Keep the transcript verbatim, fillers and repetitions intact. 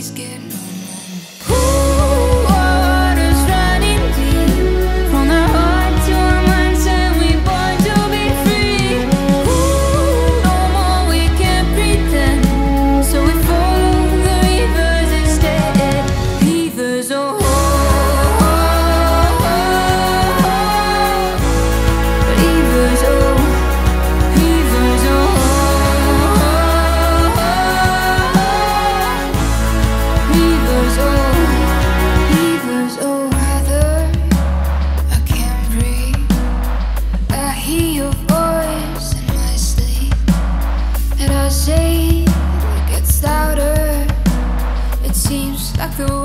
he's getting on. Like the